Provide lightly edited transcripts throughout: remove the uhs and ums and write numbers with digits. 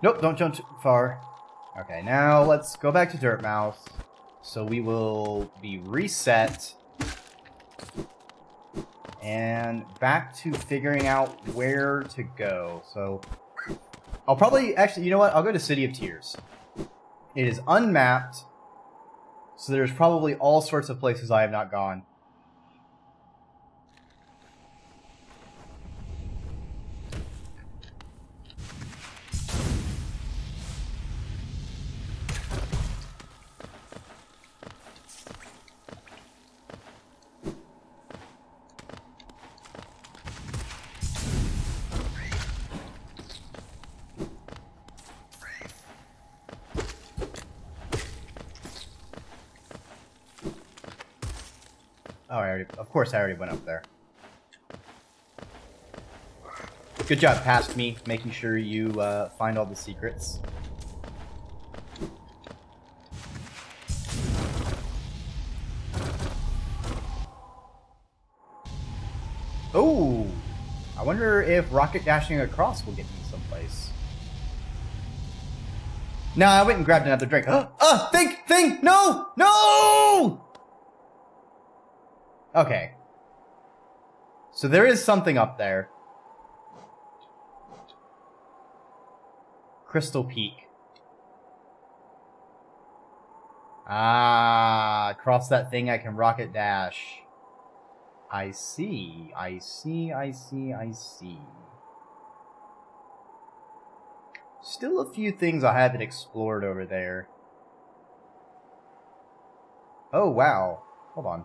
Nope, don't jump too far. Okay, now let's go back to Dirtmouth. So we will be reset. And back to figuring out where to go. So I'll probably, actually, you know what? I'll go to City of Tears. It is unmapped. So there's probably all sorts of places I have not gone. Oh, of course I already went up there. Good job, past me, making sure you find all the secrets. Oh, I wonder if rocket dashing across will get me someplace. No, I went and grabbed another drink. Think, no, no! Okay. So there is something up there. Crystal Peak. Ah, across that thing I can rocket dash. I see. I see. Still a few things I haven't explored over there. Oh, wow. Hold on.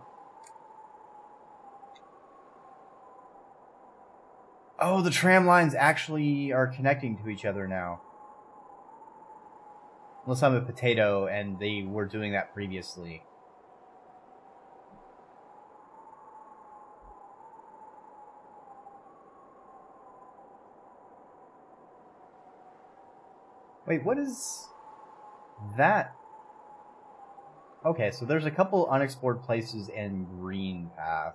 Oh, the tram lines actually are connecting to each other now. Unless I'm a potato and they were doing that previously. Wait, what is that? Okay, so there's a couple unexplored places in Greenpath.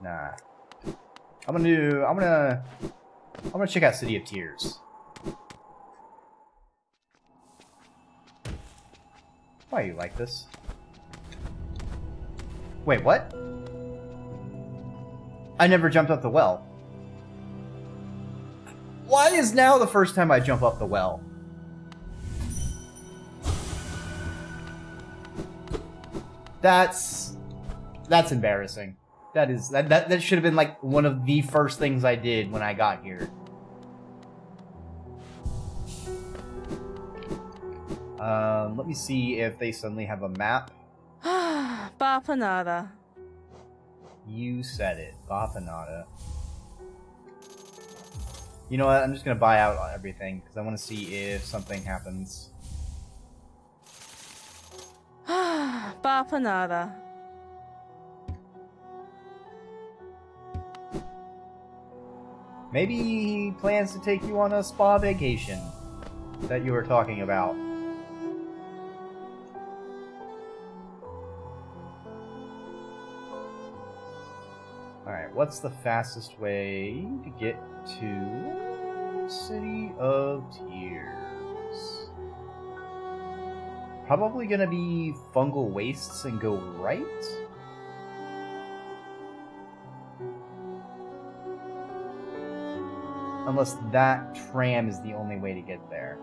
Nah. I'm gonna check out City of Tears. Why you like this? Wait, what? I never jumped up the well. Why is now the first time I jump up the well? That's embarrassing. That should have been like one of the first things I did when I got here. Let me see if they suddenly have a map. Bapanada. You said it, Bapanada. You know what? I'm just gonna buy out everything because I want to see if something happens. Bapanada. Maybe he plans to take you on a spa vacation that you were talking about. Alright, what's the fastest way to get to City of Tears? Probably gonna be Fungal Wastes and go right? Unless that tram is the only way to get there.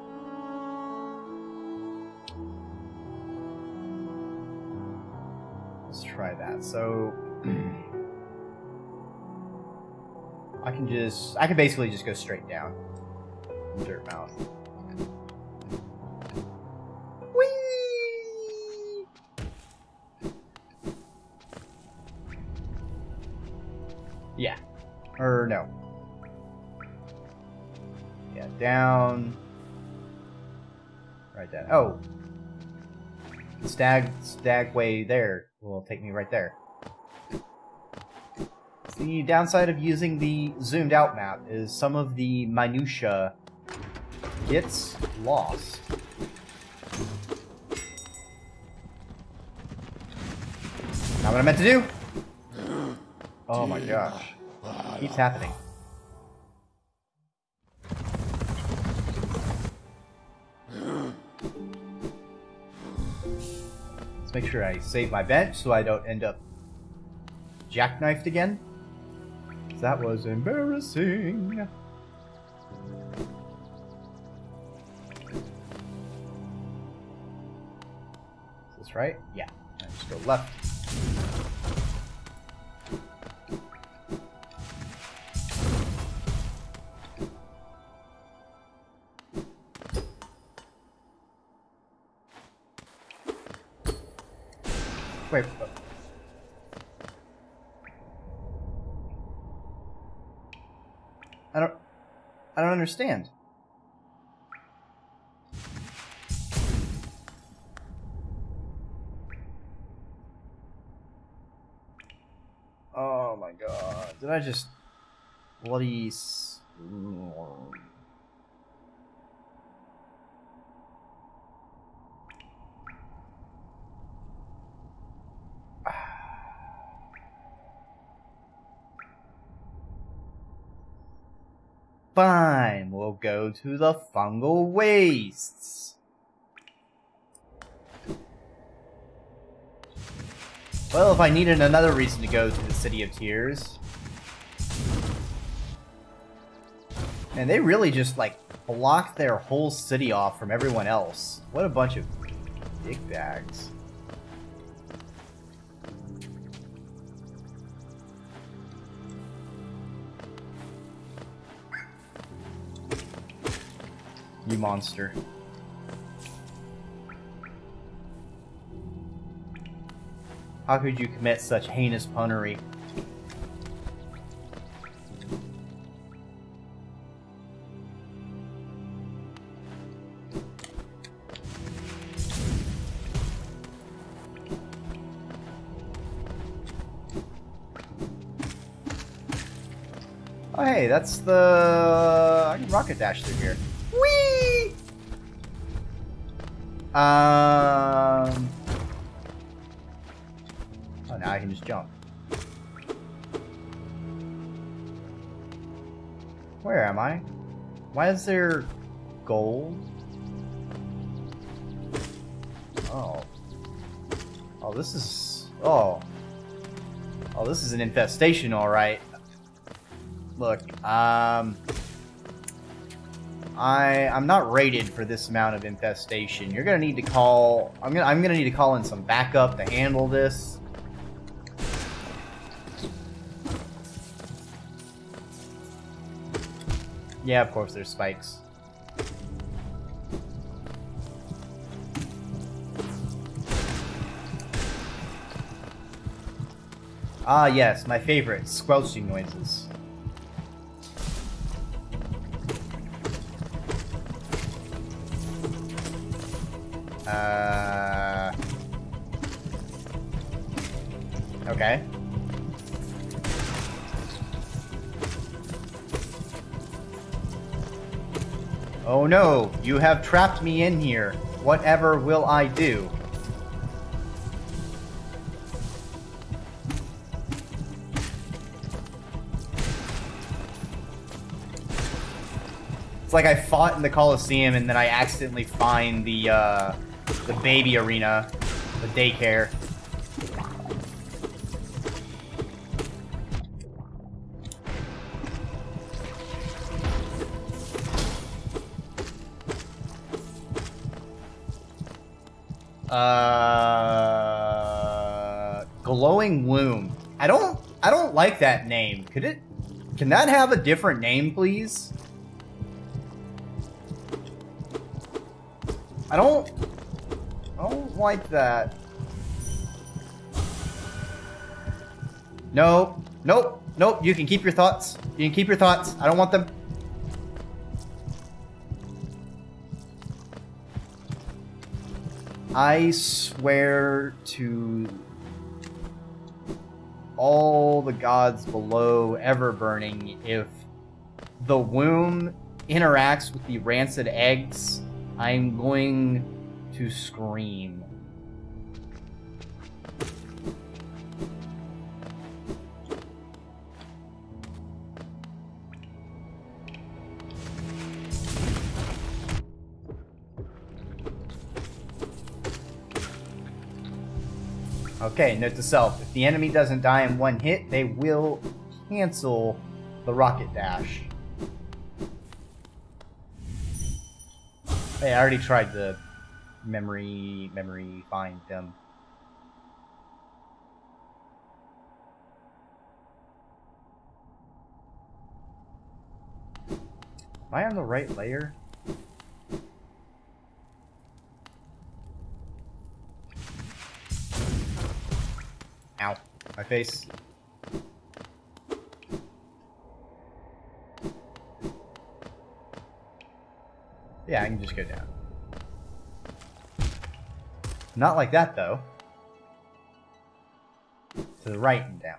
Let's try that. So I can basically just go straight down from Dirtmouth. Whee! Yeah. Or no. Down. Right down. Oh! The stag way there will take me right there. The downside of using the zoomed out map is some of the minutia gets lost. Not what I meant to do! Oh my gosh. keeps happening. Let's make sure I save my bench so I don't end up jackknifed again. That was embarrassing. Is this right? Yeah. I just go left. Wait. I don't understand. Oh my god. Did I just bloody... Fine, we'll go to the Fungal Wastes. Well, if I needed another reason to go to the City of Tears. And they really just, like, blocked their whole city off from everyone else. What a bunch of dickbags. You monster. How could you commit such heinous punnery? Oh hey, that's the... I can rocket dash through here. Oh, now I can just jump. Where am I? Why is there gold? Oh. Oh, this is... Oh. Oh, this is an infestation, alright. Look, I'm not rated for this amount of infestation. You're gonna need to call. I'm gonna need to call in some backup to handle this. Yeah, of course there's spikes. Ah, yes, my favorite, squelching noises. Okay. Oh no, you have trapped me in here. Whatever will I do? It's like I fought in the Colosseum and then I accidentally find the baby arena, the daycare. Glowing Womb. I don't like that name. Can that have a different name, please? I don't like that. No. Nope. Nope. You can keep your thoughts. You can keep your thoughts. I don't want them. I swear to all the gods below ever burning, if the womb interacts with the rancid eggs, I'm going to scream. Okay, note to self. If the enemy doesn't die in one hit, they will cancel the rocket dash. Hey, I already tried the memory find them. Am I on the right layer? Ow. My face. Yeah, I can just go down. Not like that, though. To the right and down.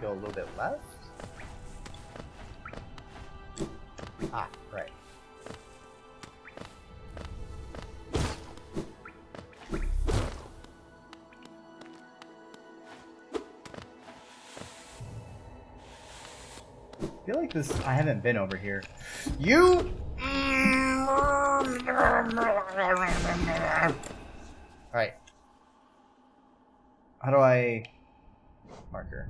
Go a little bit left. Ah, right. I feel like this. I haven't been over here. You. All right. How do I... marker.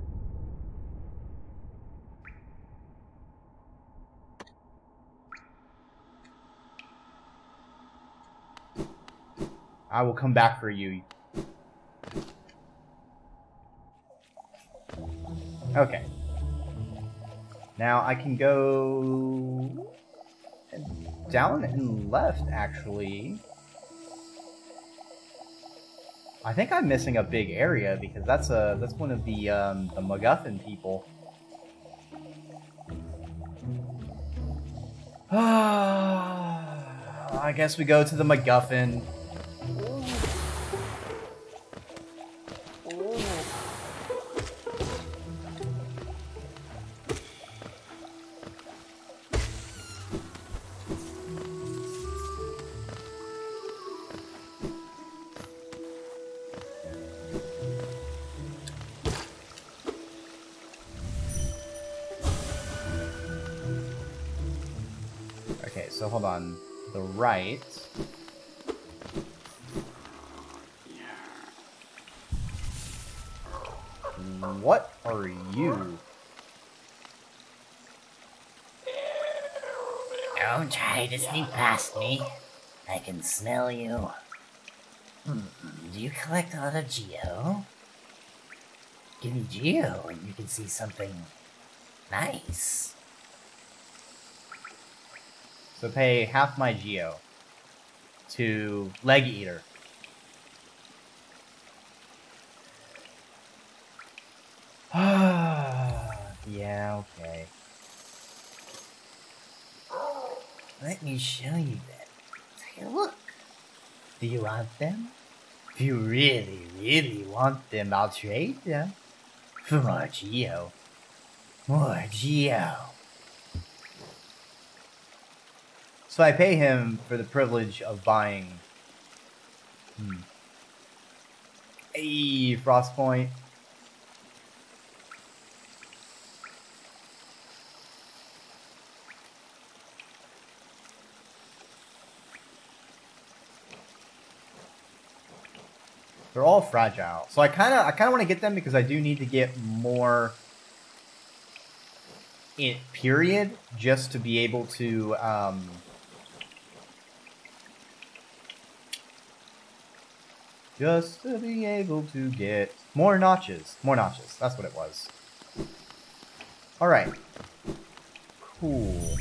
I will come back for you. Okay. Now I can go... down and left, actually. I think I'm missing a big area because that's one of the MacGuffin people. I guess we go to the MacGuffin. So hold on, the right. What are you? Don't try to sneak past me. I can smell you. Do you collect a lot of Geo? Give me Geo and you can see something nice. So pay half my Geo to Leg Eater. Yeah, okay. Let me show you them. Take a look. Do you want them? If you really, really want them, I'll trade them for more Geo. More Geo. So I pay him for the privilege of buying. Hey, Frostpoint. They're all fragile. So I kinda wanna get them because I do need to get more in period just to be able to just to be able to get more notches. More notches. That's what it was. Alright. Cool.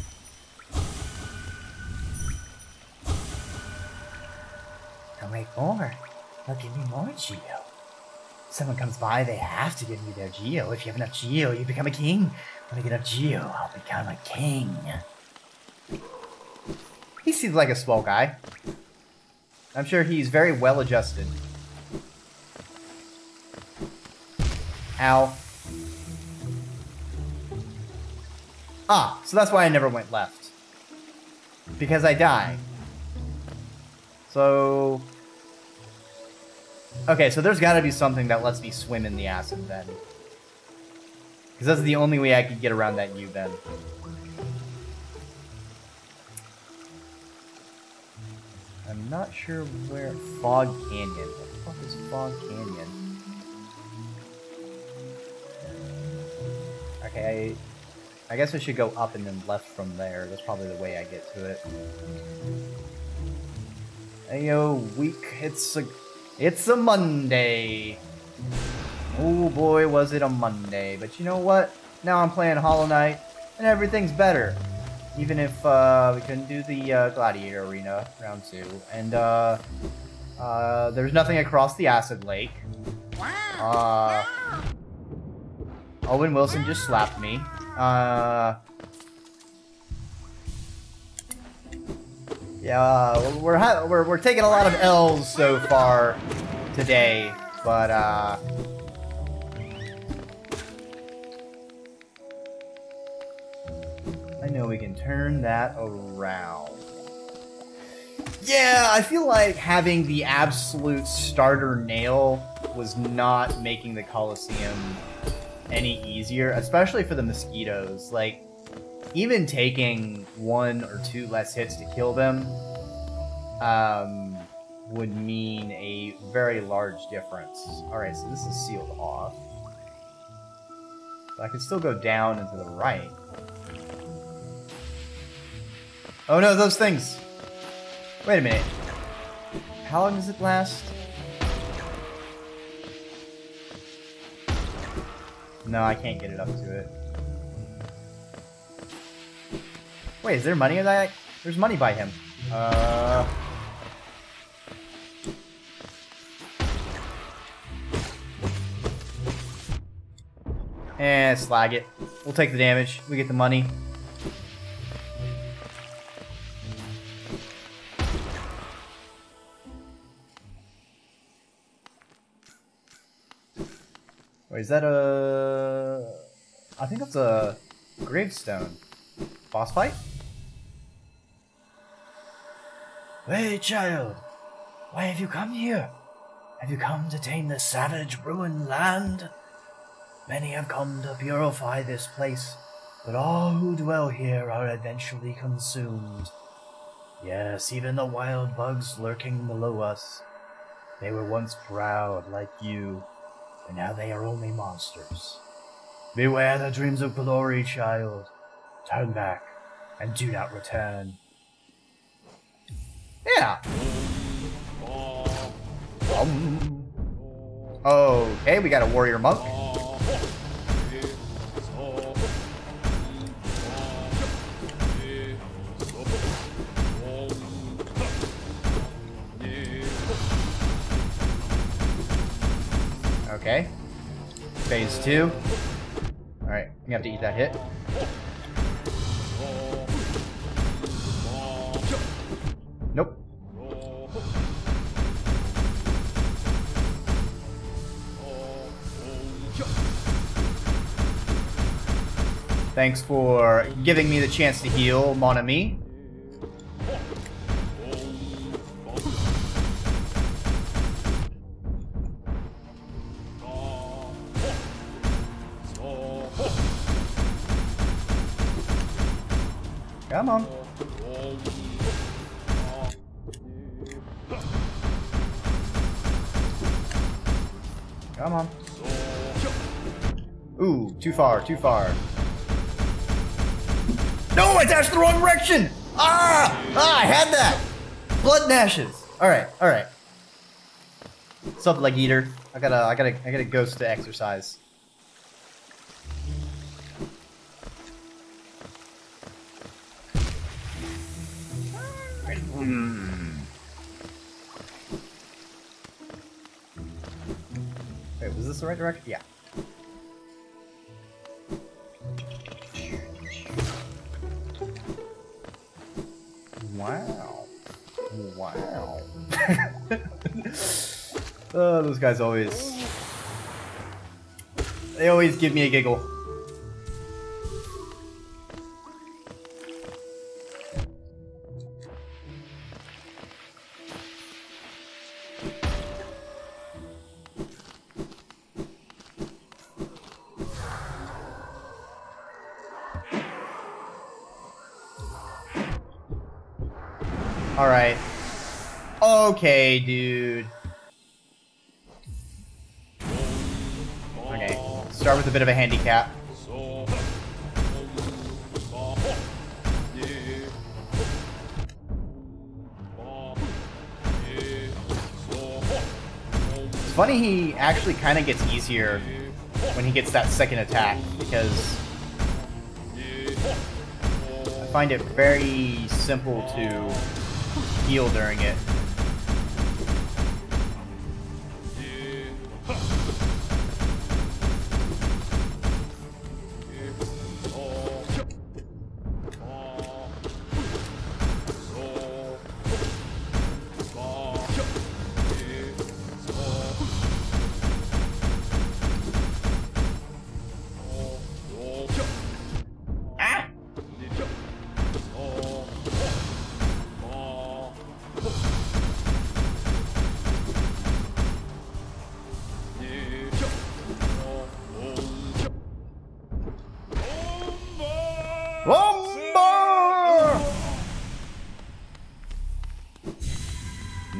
I'll make more. They'll give me more Geo. Someone comes by, they have to give me their Geo. If you have enough Geo, you become a king. When I get enough Geo, I'll become a king. He seems like a swell guy. I'm sure he's very well adjusted. Ow. Ah, so that's why I never went left. Because I die. So... Okay, so there's got to be something that lets me swim in the acid then. Because that's the only way I could get around that U-bend. I'm not sure where... Fog Canyon. What the fuck is Fog Canyon? Okay, I guess I should go up and then left from there. That's probably the way I get to it. Ayo, week. It's a Monday. Oh boy, was it a Monday. But you know what? Now I'm playing Hollow Knight, and everything's better. Even if we couldn't do the Gladiator Arena, round 2. And there's nothing across the Acid Lake. Owen Wilson just slapped me. Yeah, we're taking a lot of L's so far today, but I know we can turn that around. Yeah, I feel like having the absolute starter nail was not making the Colosseum any easier, especially for the mosquitoes. Like, even taking 1 or 2 less hits to kill them would mean a very large difference. Alright, so this is sealed off. But I can still go down and to the right. Oh no, those things! Wait a minute. How long does it last? No, I can't get it up to it. Wait, is there money in that? There's money by him. Eh, slag it. We'll take the damage. We get the money. Wait, is that a... I think that's a gravestone. Boss fight? Hey, child! Why have you come here? Have you come to tame this savage, ruined land? Many have come to purify this place, but all who dwell here are eventually consumed. Yes, even the wild bugs lurking below us. They were once proud, like you, but now they are only monsters. Beware the dreams of glory, child. Turn back, and do not return. Yeah! Okay, we got a warrior monk. Okay. Phase 2. Alright, we have to eat that hit. Nope. Thanks for giving me the chance to heal, mon ami. Come on. Come on. Ooh, too far, too far. No, I dashed the wrong direction! I had that! Blood and ashes. Alright, alright. What's up, Leg Eater? I gotta ghost to exercise. Wait, was this the right direction? Yeah. Wow. Wow. Oh, those guys always... They always give me a giggle. Alright. Okay, dude. Okay. Start with a bit of a handicap. It's funny, he actually kind of gets easier when he gets that second attack, because I find it very simple to heal during it.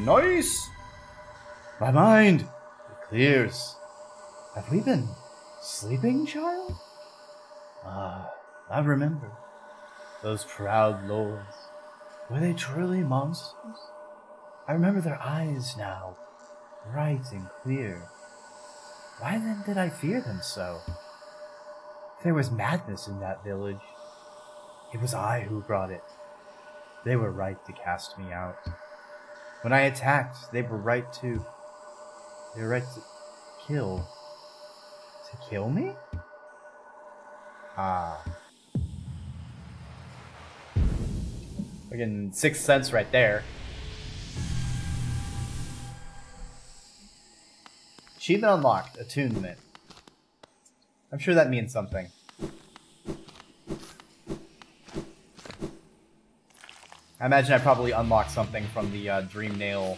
Nice! My mind! It clears. Have we been sleeping, child? Ah, I remember. Those proud lords. Were they truly monsters? I remember their eyes now, bright and clear. Why then did I fear them so? There was madness in that village. It was I who brought it. They were right to cast me out. When I attacked, they were right to kill. To kill me? Ah. Again, Sixth Sense right there. Achievement unlocked, attunement. I'm sure that means something. I imagine I probably unlocked something from the Dream Nail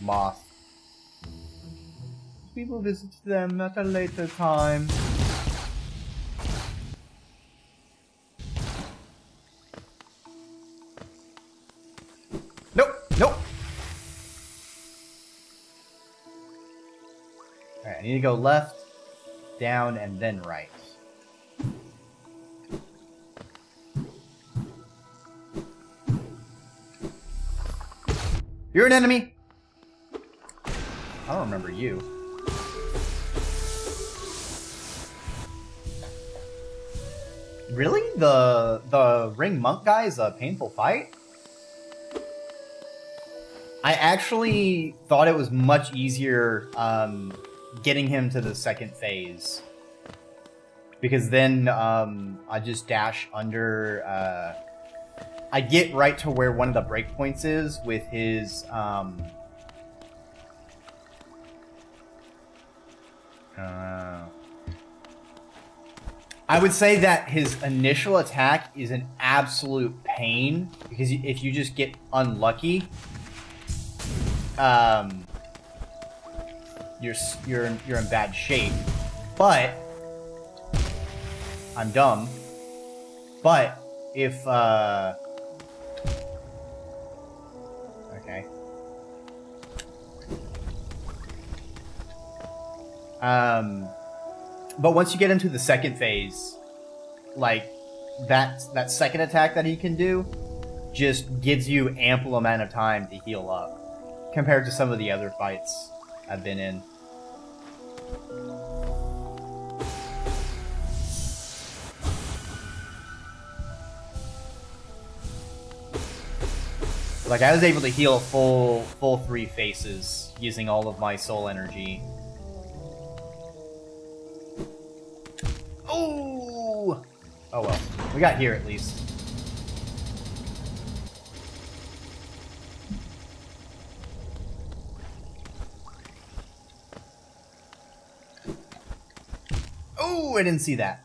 moth. We will visit them at a later time. Nope! Nope! Alright, I need to go left, down, and then right. You're an enemy! I don't remember you. Really? The ring monk guy is a painful fight? I actually thought it was much easier getting him to the second phase. Because then I just dash under... I get right to where one of the breakpoints is with his, I would say that his initial attack is an absolute pain, because if you just get unlucky, you're in bad shape. But I'm dumb. But if but once you get into the second phase, like that second attack that he can do just gives you ample amount of time to heal up compared to some of the other fights I've been in. Like, I was able to heal full 3 faces using all of my soul energy. Oh! Oh well. We got here at least. Oh, I didn't see that.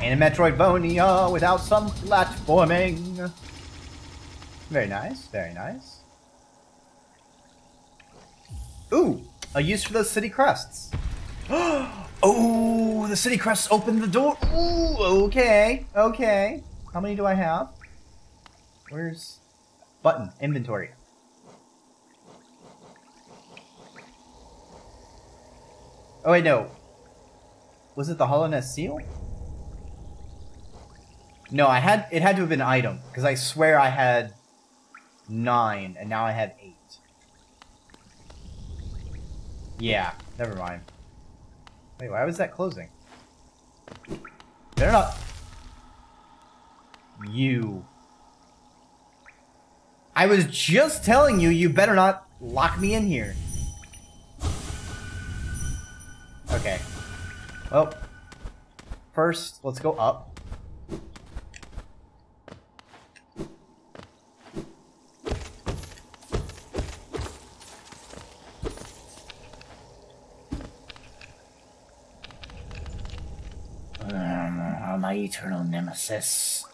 And a Metroidvania without some platforming. Very nice, very nice. Ooh, a use for those city crests. Oh, the city crest opened the door. Ooh, okay, okay. How many do I have? Where's button inventory? Oh wait, no. Was it the Hollownest Seal? No, I had it had to have been an item because I swear I had 9 and now I have 8. Yeah, never mind. Wait, why was that closing? They're not... You. I was just telling you, you better not lock me in here. Okay. Well, first, let's go up. My eternal nemesis.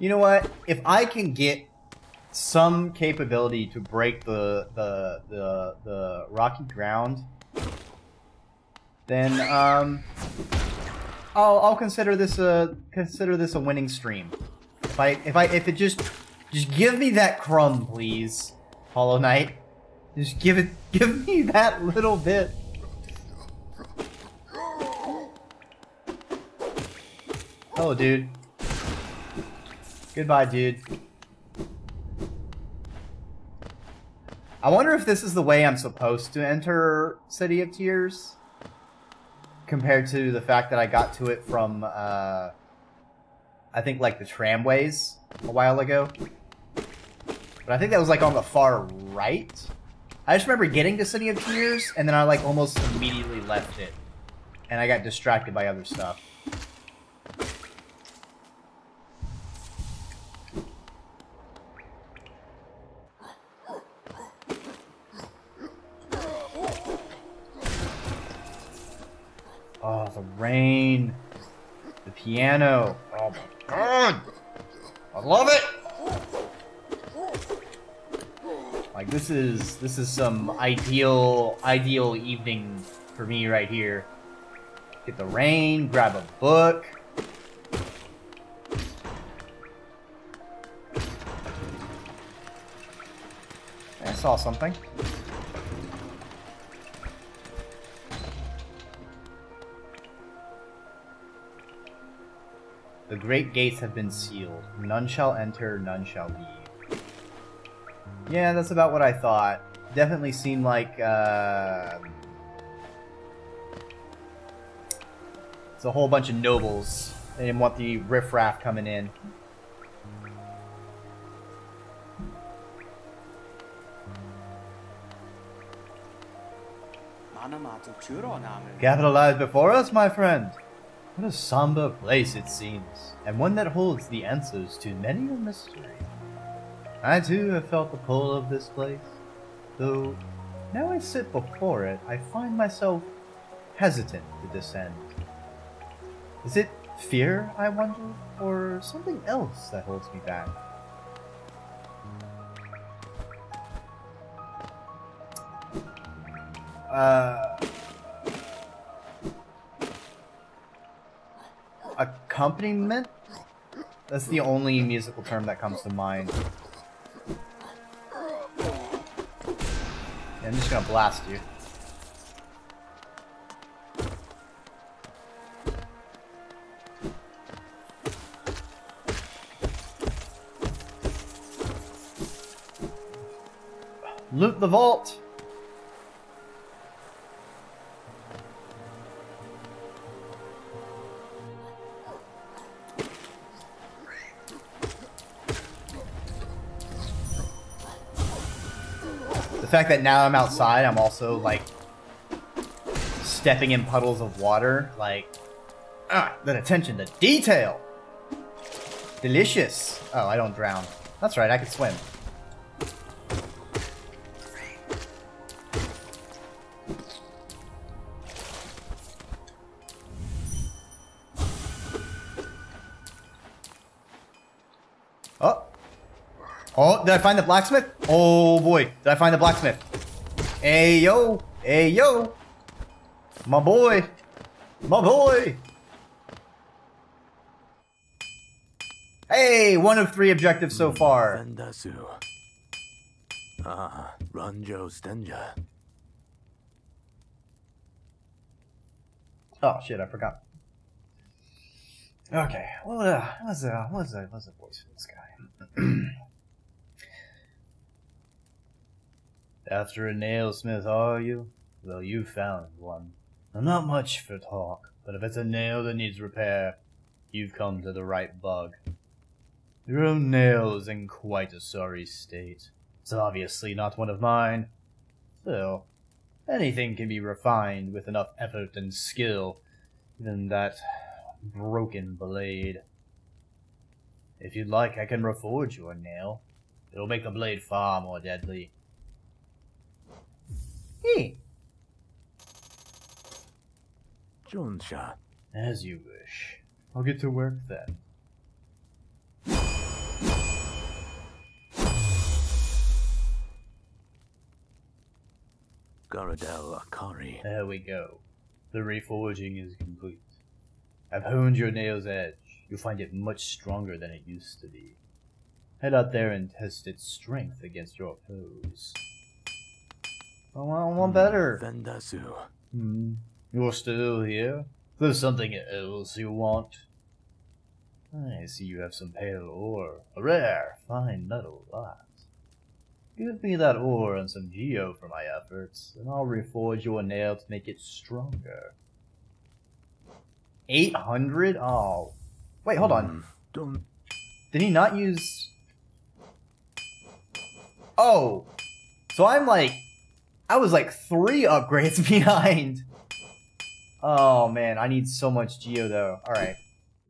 You know what? If I can get some capability to break the rocky ground, then I'll consider this a winning stream. If it just give me that crumb, please, Hollow Knight. Just give me that little bit. Oh, dude. Goodbye, dude. I wonder if this is the way I'm supposed to enter City of Tears, compared to the fact that I got to it from, I think, like, the tramways a while ago. But I think that was, like, on the far right. I just remember getting to City of Tears, and then I, like, almost immediately left it. And I got distracted by other stuff. Rain, the piano. Oh my god! I love it. Like this is some ideal evening for me right here. Get the rain, grab a book. I saw something. The great gates have been sealed. None shall enter, none shall leave. Yeah, that's about what I thought. Definitely seemed like, it's a whole bunch of nobles. They didn't want the riffraff coming in. Capital lies before us, my friend. What a somber place it seems, and one that holds the answers to many a mystery. I too have felt the pull of this place, though now I sit before it, I find myself hesitant to descend. Is it fear, I wonder, or something else that holds me back? Accompaniment? That's the only musical term that comes to mind. Yeah, I'm just gonna blast you. Loot the vault! The fact that now I'm outside, I'm also, like, stepping in puddles of water, like, that attention to detail! Delicious! Oh, I don't drown. That's right, I can swim. Oh. Oh, did I find the blacksmith? Oh boy, did I find the blacksmith? Hey yo, hey yo. My boy. My boy. Hey, 1 of 3 objectives so far. Ah, Ranjo's Denja. Oh shit, I forgot. Okay, well, what's the voice for this guy? After a nailsmith, are you? Well, you found one. I'm not much for talk, but if it's a nail that needs repair, you've come to the right bug. Your own nail is in quite a sorry state. It's obviously not one of mine. Still, anything can be refined with enough effort and skill, even that broken blade. If you'd like, I can reforge your nail. It'll make the blade far more deadly. Hey! Jonsha. As you wish. I'll get to work then. Garadel Akari. There we go. The reforging is complete. I've honed your nail's edge. You'll find it much stronger than it used to be. Head out there and test its strength against your foes. I want one better. Vendasu. Hmm. You're still here? There's something else you want? I see you have some pale ore. A rare, fine metal lot. Give me that ore and some geo for my efforts, and I'll reforge your nail to make it stronger. 800? Oh. Wait, hold on. Don't. Did he not use... Oh. So I'm like... I was like 3 upgrades behind. Oh man, I need so much geo though. Alright.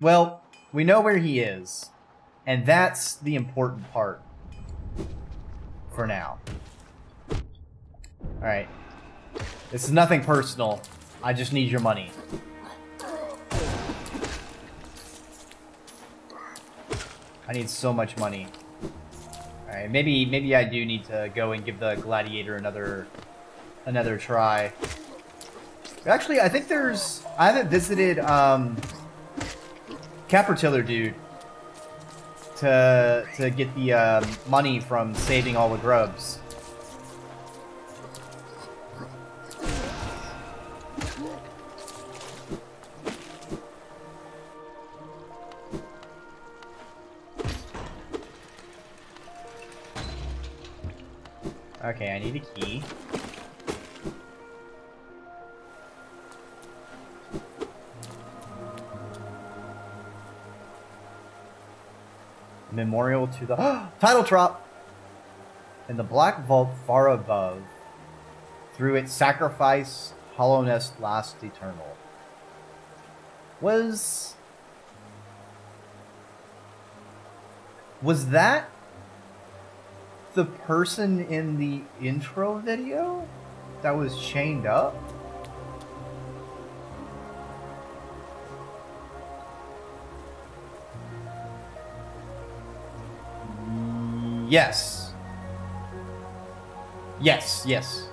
Well, we know where he is. And that's the important part. For now. Alright. This is nothing personal. I just need your money. I need so much money. Alright, maybe I do need to go and give the gladiator another try. Actually, I think there's... I haven't visited, Capertiller dude to get the, money from saving all the grubs. Okay, I need a key. Memorial to the title drop in the black vault far above. Through its sacrifice, Hollownest lasts eternal. Was that the person in the intro video that was chained up? Yes. Yes, yes.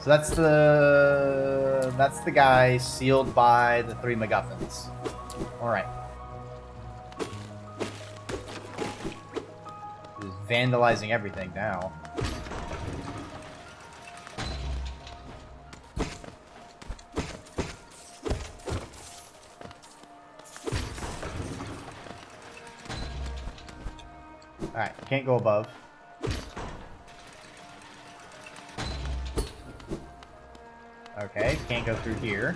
So that's the guy sealed by the 3 MacGuffins. All right. Vandalizing everything now. Alright, can't go above. Okay, can't go through here.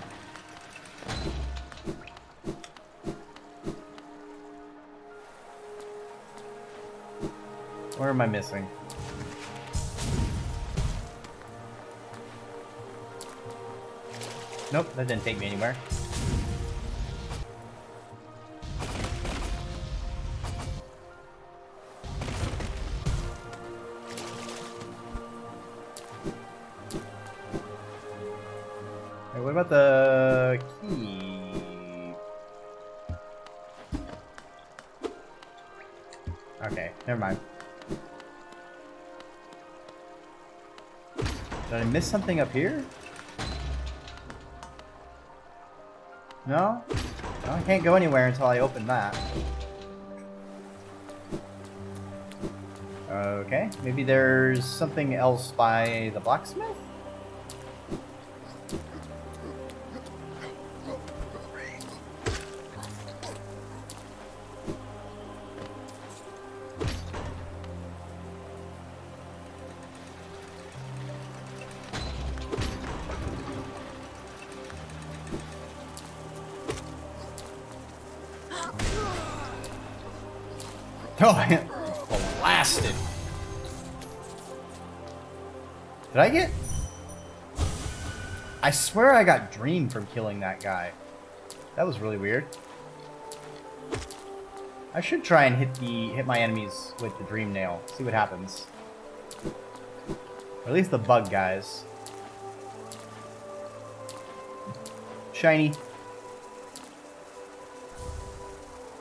Where am I missing? Nope, that didn't take me anywhere. Hey, what about the key? Okay, never mind. Did I miss something up here? No? No, I can't go anywhere until I open that. Okay, maybe there's something else by the blacksmith? Oh, I blasted. Did I get... I swear I got Dream from killing that guy. That was really weird. I should try and hit my enemies with the Dream Nail. See what happens. Or at least the bug guys. Shiny.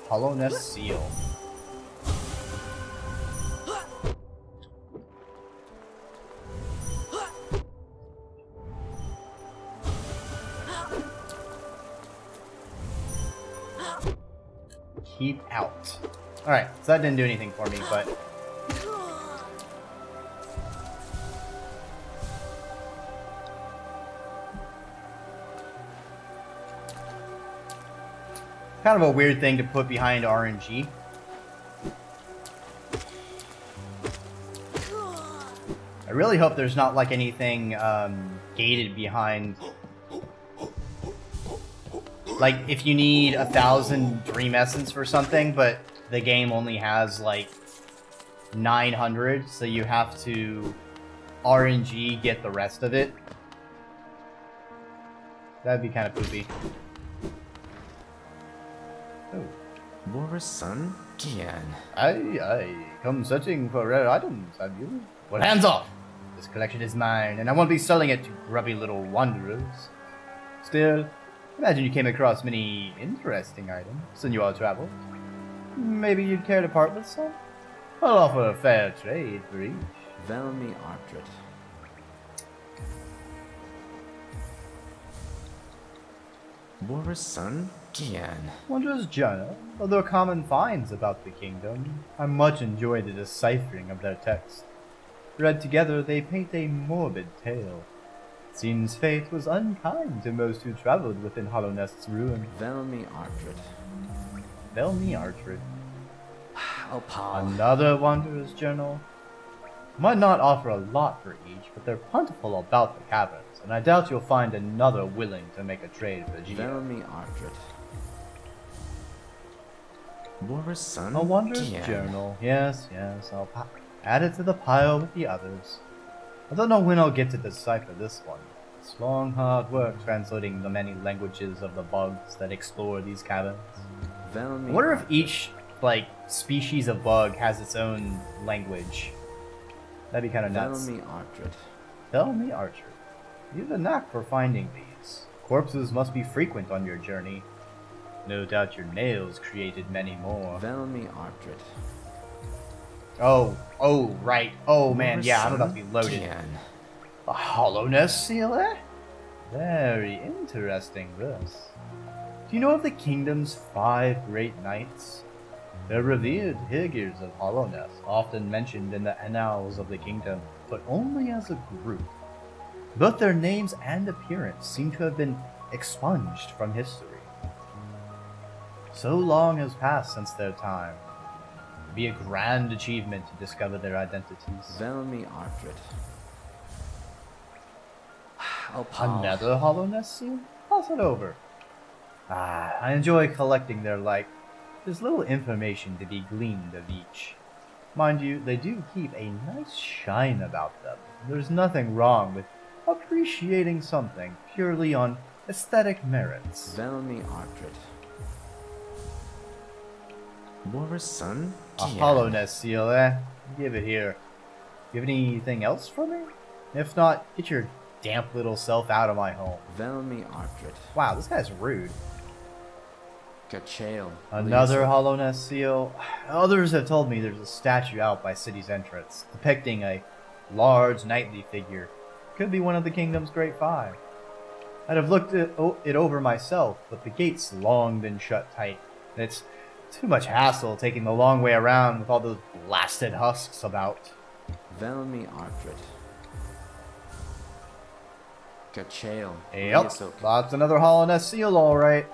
Hollownest Seal. Keep out. Alright, so that didn't do anything for me, but... kind of a weird thing to put behind RNG. I really hope there's not like anything gated behind... Like, if you need 1,000 Dream Essence for something, but the game only has, like, 900, so you have to RNG get the rest of it. That'd be kind of poopy. Oh. Morrison Gian. I come searching for rare items, have you? Well, hands off! This collection is mine, and I won't be selling it to grubby little wanderers. Still... Imagine you came across many interesting items in your travels. Maybe you'd care to part with some? I'll offer a fair trade for each. Velmi Artred. Morrison Gian. Wondrous journal. Of their common finds about the kingdom, I much enjoy the deciphering of their text. Read together, they paint a morbid tale. Seems fate was unkind to most who traveled within Hollownest's ruin. Velmi Artred. Velmi Artred. Oh, pal. Another wanderer's journal. Might not offer a lot for each, but they're plentiful about the caverns, and I doubt you'll find another willing to make a trade for Geo. Velmi Artred. Morrison. A wanderer's journal. Yes, yes. I'll add it to the pile with the others. I don't know when I'll get to decipher this one. It's long, hard work translating the many languages of the bugs that explore these caverns. I wonder if each, like, species of bug has its own language. That'd be kind of nuts. Tell me, Archer. Tell me, Archer. You have a knack for finding these. Corpses must be frequent on your journey. No doubt your nails created many more. Tell me, Archer. Oh, right. Oh, man, yeah, I'm about to be loaded. A Hollownest Seal, eh? Very interesting, this. Do you know of the kingdom's 5 great knights? They're revered figures of Hollownest, often mentioned in the annals of the kingdom, but only as a group. Both their names and appearance seem to have been expunged from history. So long has passed since their time. Be a grand achievement to discover their identities. Velmi Artred. Oh, another Hollownest Seal? Pass it over. Ah, I enjoy collecting their like. There's little information to be gleaned of each. Mind you, they do keep a nice shine about them. There's nothing wrong with appreciating something purely on aesthetic merits. Velmi Artred. Morrison? A Hollownest Seal, eh? Give it here. Do you have anything else for me? If not, get your damp little self out of my home. Velmi Artred. Wow, this guy's rude. Ka-chail. Another Hollownest Seal. Others have told me there's a statue out by city's entrance, depicting a large knightly figure. Could be one of the kingdom's great five. I'd have looked it over myself, but the gate's long been shut tight. It's too much hassle taking the long way around with all those blasted husks about. Velmi Artred. Ka-chail. Yep, that's another Hollownest Seal, alright.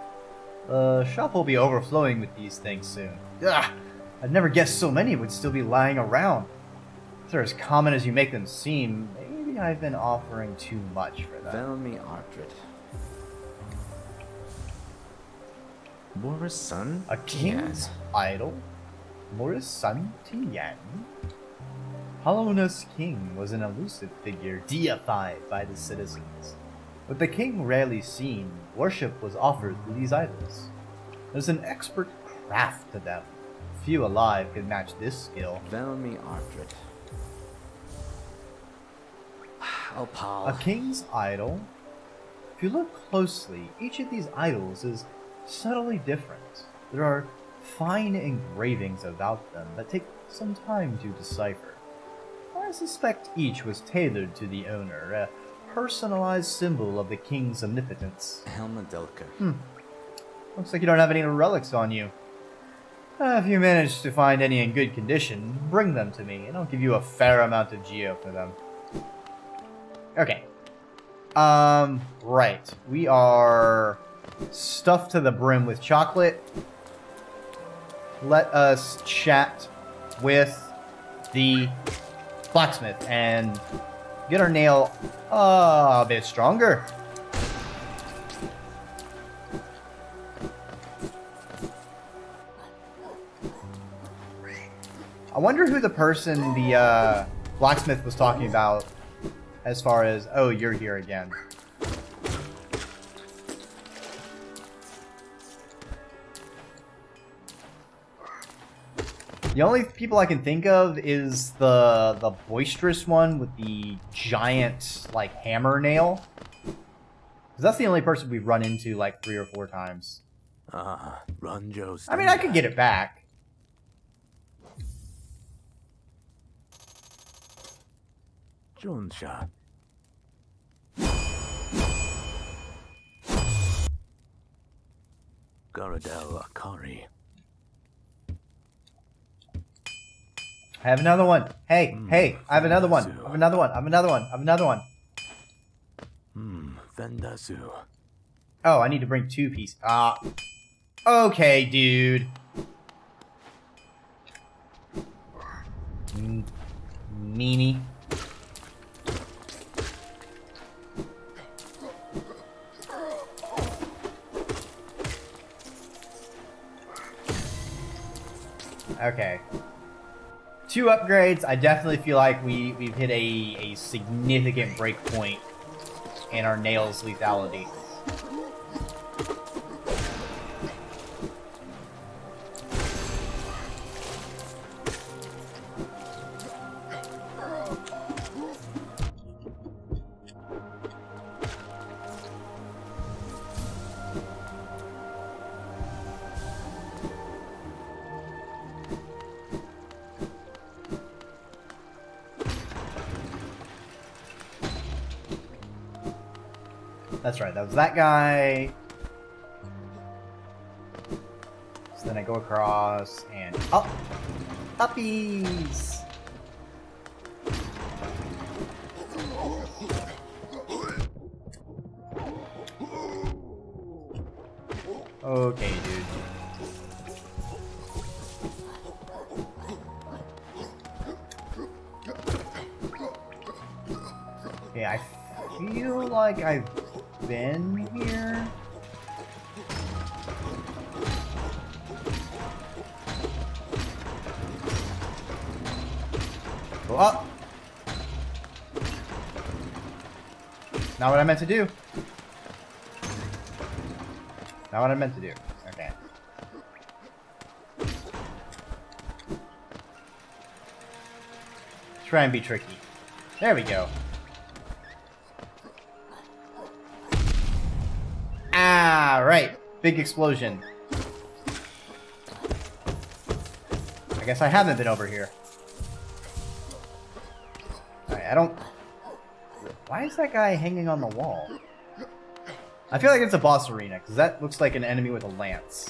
The shop will be overflowing with these things soon. Ugh, I'd never guessed so many would still be lying around. If they're as common as you make them seem, maybe I've been offering too much for that. Velmi Artred. Boris Sun? A king's idol? Boris Sun Tian? Hollownest King was an elusive figure deified by the citizens. With the king rarely seen, worship was offered to these idols. There's an expert craft to them. Few alive could match this skill. Velmi Artred. A king's idol? If you look closely, each of these idols is subtly different. There are fine engravings about them that take some time to decipher. I suspect each was tailored to the owner, a personalized symbol of the king's omnipotence. Helmadelka. Looks like you don't have any relics on you. If you manage to find any in good condition, bring them to me, and I'll give you a fair amount of geo for them. Okay. Right. We are stuffed to the brim with chocolate. Let us chat with the blacksmith and get our nail a bit stronger. I wonder who the person the blacksmith was talking about as far as, oh, you're here again. The only people I can think of is the boisterous one with the giant, like, hammer nail. Because that's the only person we've run into, like, 3 or 4 times. Runjo's. I mean, I could get it back. Junsha. Garadel Akari. I have another one. Hey, hey, I have another one. I have another one. I have another one. I have another one. Oh, I need to bring 2 pieces. Ah. Okay, dude. Meanie. Okay. 2 upgrades, I definitely feel like we've hit a significant breakpoint in our nails' lethality. That's right, that was that guy. So then I go across and up. Puppies! Okay, dude. Okay, I feel like I've been here. Go up. Not what I meant to do. Not what I meant to do. Okay. Try and be tricky. There we go. Big explosion. guess I haven't been over here. Alright, I don't... Why is that guy hanging on the wall? I feel like it's a boss arena, because that looks like an enemy with a lance.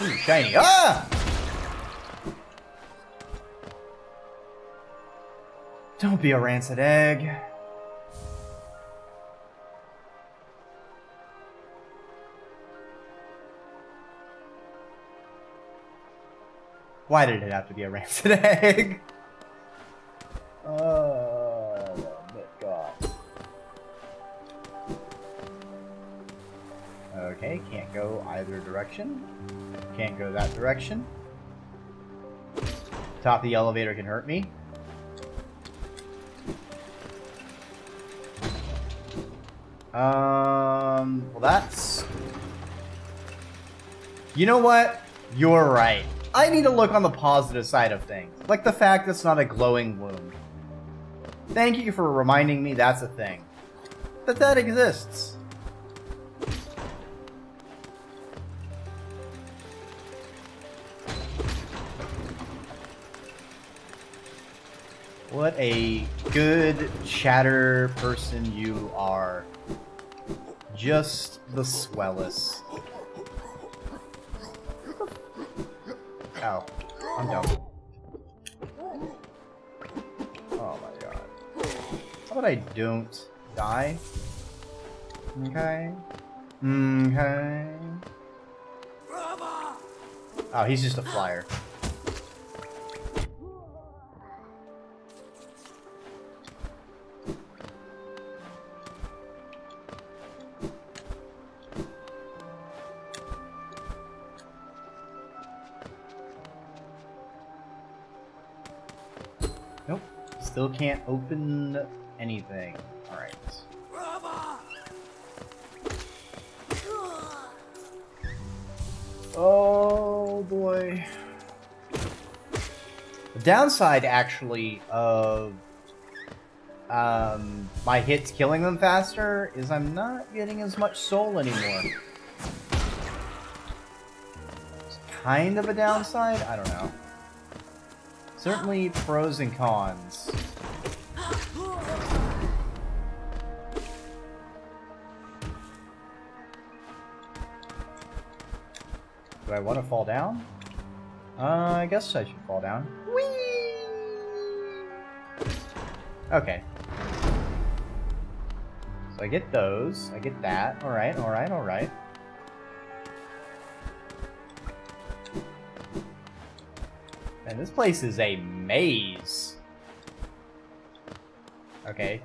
Ooh, shiny. Ah! Don't be a rancid egg. Why did it have to be a rancid egg? Oh, God. Okay, can't go either direction. Can't go that direction. Top of the elevator can hurt me. Well, that's... You know what? You're right. I need to look on the positive side of things. Like the fact it's not a glowing wound. Thank you for reminding me that's a thing. That exists. What a good chatter person you are. Just the swellest. Ow. I'm down. Oh my god. How about I don't die? Okay. Okay. Oh, he's just a flyer. Still can't open anything. Alright. Oh boy. The downside, actually, of my hits killing them faster is I'm not getting as much soul anymore. It's kind of a downside? I don't know. Certainly pros and cons. Do I want to fall down? I guess I should fall down. Whee! Okay. So I get those. I get that. Alright, alright, alright. And this place is a maze. Okay.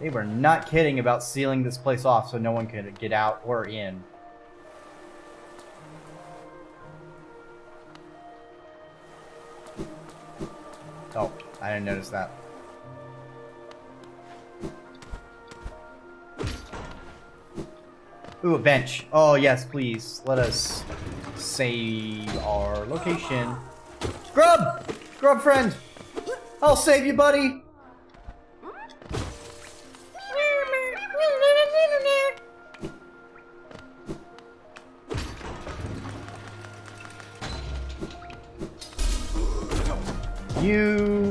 They were not kidding about sealing this place off so no one could get out or in. Oh, I didn't notice that. Ooh, a bench. Oh, yes, please. Let us save our location. Grub! Grub friend! I'll save you, buddy! You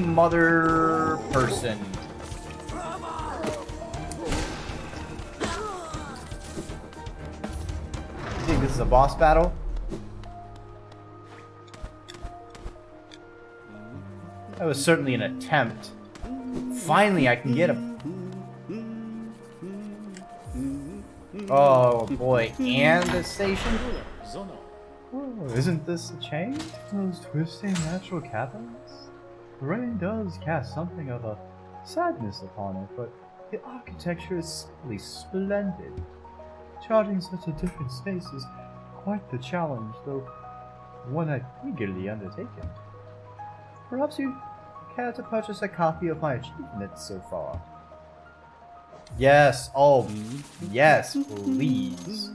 mother person. This is a boss battle. That was certainly an attempt. Finally, I can get him. Oh boy, and the station? Ooh, isn't this a chain? Those twisting natural caverns? The rain does cast something of a sadness upon it, but the architecture is simply splendid. Charting such a different space is quite the challenge, though one I've eagerly undertaken. Perhaps you care to purchase a copy of my achievements so far? Yes, oh, yes, please.